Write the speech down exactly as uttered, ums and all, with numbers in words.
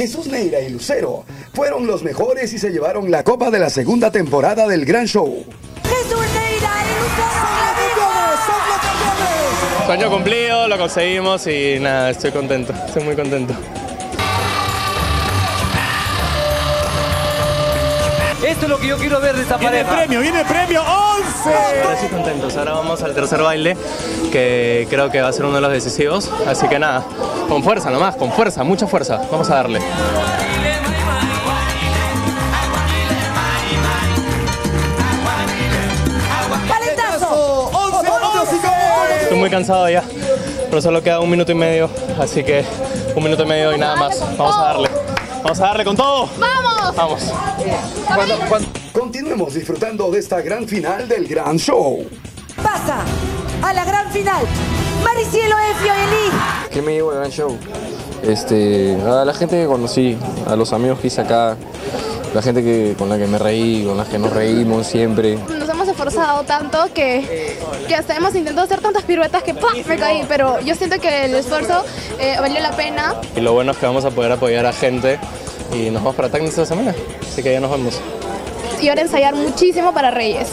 Jesús Neyra y Lucero fueron los mejores y se llevaron la copa de la segunda temporada del Gran Show. Jesús Neyra y Lucero. Sueño cumplido, lo conseguimos y nada, estoy contento, estoy muy contento. Esto es lo que yo quiero ver de esta pareja. Viene premio, viene premio, once. Estoy contentos, ahora vamos al tercer baile, que creo que va a ser uno de los decisivos. Así que nada, con fuerza nomás, con fuerza, mucha fuerza, vamos a darle. ¡Calentazo! once, once, once. Estoy muy cansado ya, pero solo queda un minuto y medio, así que un minuto y medio y nada más, vamos a darle. Vamos a darle con todo. ¡Vamos! Vamos. Cuando, cuando... Continuemos disfrutando de esta gran final del Gran Show. Pasa a la gran final. Maricielo Effio y ¿qué me llevo del Gran Show? Este, a la gente que conocí, a los amigos que hice acá, la gente que, con la que me reí, con la que nos reímos siempre. Nos hemos esforzado tanto que, que hasta hemos intentado hacer tantas piruetas que ¡pum! Me caí, pero yo siento que el esfuerzo eh, valió la pena. Y lo bueno es que vamos a poder apoyar a gente y nos vamos para Tacna esta semana, así que ya nos vamos. Y ahora ensayar muchísimo para Reyes.